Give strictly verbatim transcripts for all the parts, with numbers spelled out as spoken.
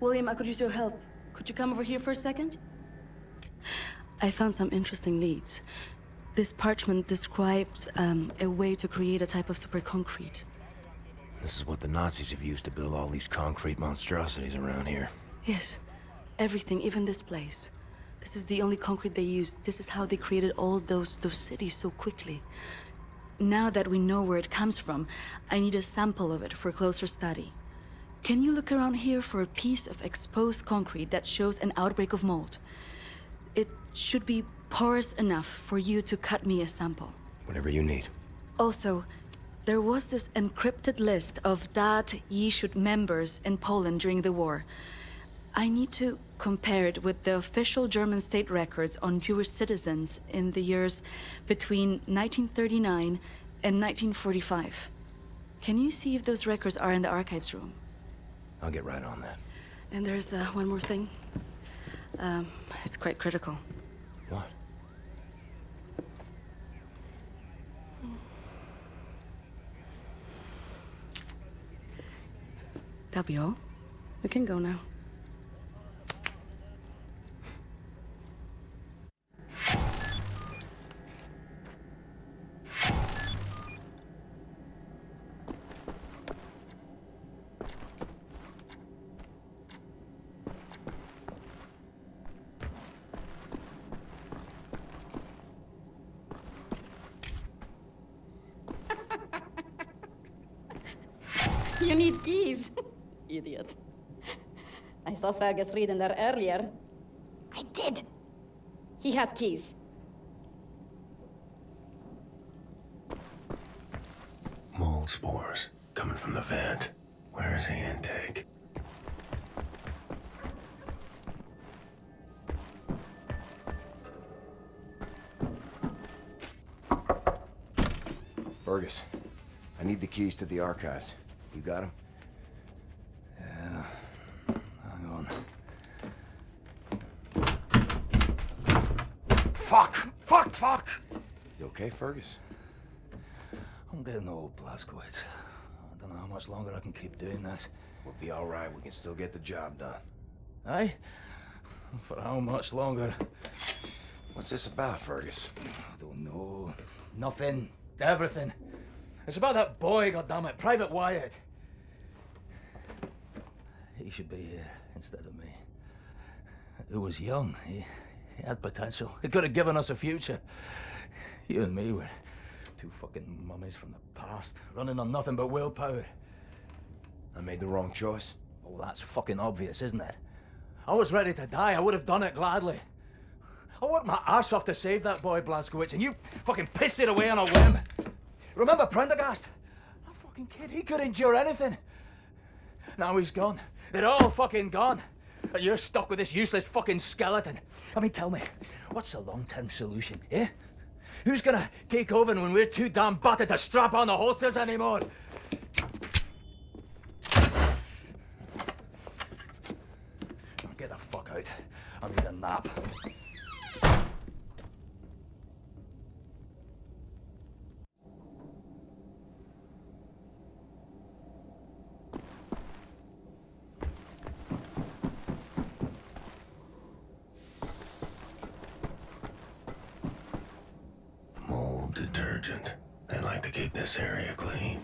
William, I could use your help. Could you come over here for a second? I found some interesting leads. This parchment describes um, a way to create a type of superconcrete. This is what the Nazis have used to build all these concrete monstrosities around here. Yes. Everything, even this place. This is the only concrete they used. This is how they created all those, those cities so quickly. Now that we know where it comes from, I need a sample of it for closer study. Can you look around here for a piece of exposed concrete that shows an outbreak of mold? It should be porous enough for you to cut me a sample. Whatever you need. Also, there was this encrypted list of Dat Yishud members in Poland during the war. I need to compare it with the official German state records on Jewish citizens in the years between nineteen thirty-nine and nineteen forty-five. Can you see if those records are in the archives room? I'll get right on that. And there's uh, one more thing. Um, it's quite critical. What? That'll be all. We can go now. You need keys. Idiot. I saw Fergus reading there earlier. I did. He has keys. Mold spores coming from the vent. Where is the intake? Fergus, I need the keys to the archives. You got him? Yeah. Hang on. Fuck! Fuck! Fuck! You okay, Fergus? I'm getting old, Blazkowicz. I don't know how much longer I can keep doing this. We'll be all right. We can still get the job done. Aye? For how much longer? What's this about, Fergus? I don't know. Nothing. Everything. It's about that boy, goddammit, Private Wyatt. He should be here instead of me. He was young. He, he had potential. He could have given us a future. You and me were two fucking mummies from the past, running on nothing but willpower. I made the wrong choice. Oh, that's fucking obvious, isn't it? I was ready to die. I would have done it gladly. I worked my ass off to save that boy, Blazkowicz, and you fucking pissed it away on a whim. Remember Prendergast? That fucking kid, he could endure anything. Now he's gone. They're all fucking gone. And you're stuck with this useless fucking skeleton. I mean, tell me, what's the long-term solution, eh? Who's gonna take over when we're too damn battered to strap on the holsters anymore? Now get the fuck out. I need a nap. Detergent. They like to keep this area clean.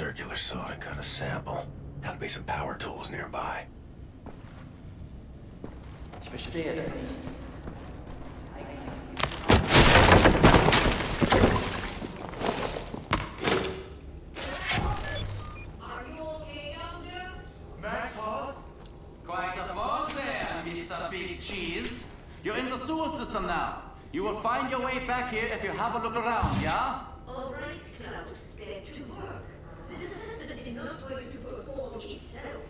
circular saw to cut a sample. Gotta be some power tools nearby. Ich verstehe das nicht. You will find your way back here if you have a look around, yeah? All right, Klaus, get to work. This assessment is not going to perform itself.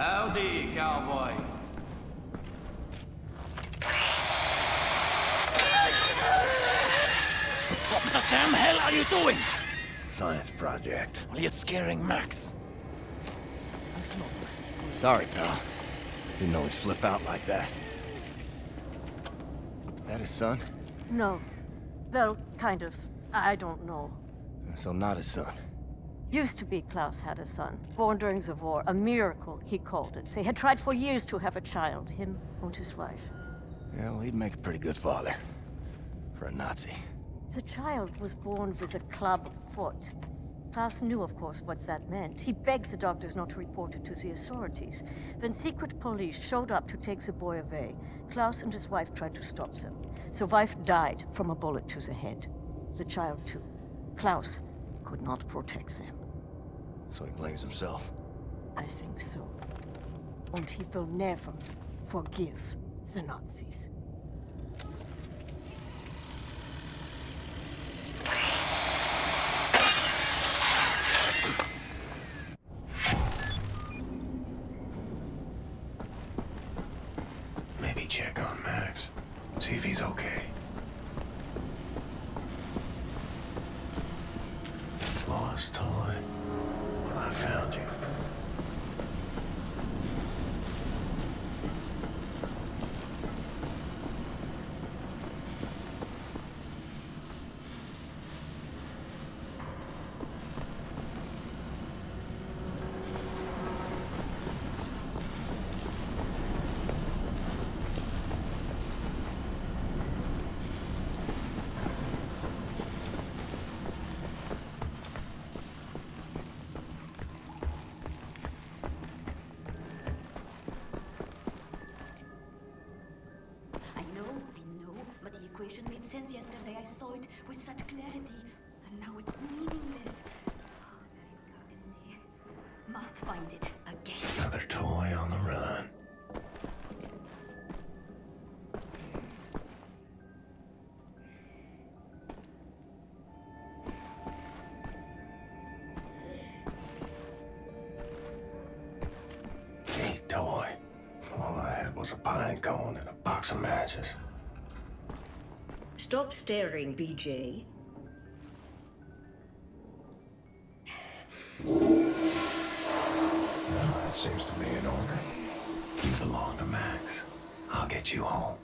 Howdy, cowboy. What the damn hell are you doing? Science project. Well, you're scaring Max. That's not... Sorry, pal. Didn't know he'd flip out like that. That his son? No. Though, kind of. I don't know. So not his son. Used to be Klaus had a son, born during the war. A miracle, he called it. They had tried for years to have a child, him and his wife. Yeah, well, he'd make a pretty good father. For a Nazi. The child was born with a club foot. Klaus knew, of course, what that meant. He begged the doctors not to report it to the authorities. Then secret police showed up to take the boy away. Klaus and his wife tried to stop them. The wife died from a bullet to the head. The child, too. Klaus could not protect them. So he blames himself? I think so. And he will never forgive the Nazis. Maybe check on Max. See if he's okay. Lost time when I found you. Made sense yesterday. I saw it with such clarity, and now it's meaningless. Must find it again. Another toy on the run. Neat toy. All I had was a pine cone and a box of matches. Stop staring, B J. Well, that seems to be in order. You belong to Max. I'll get you home.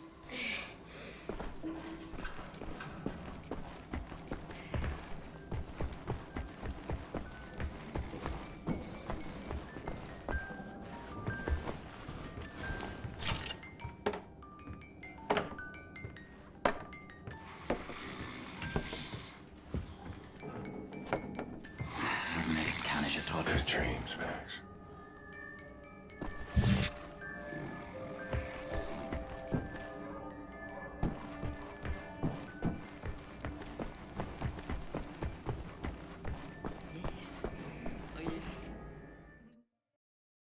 Dreams, man.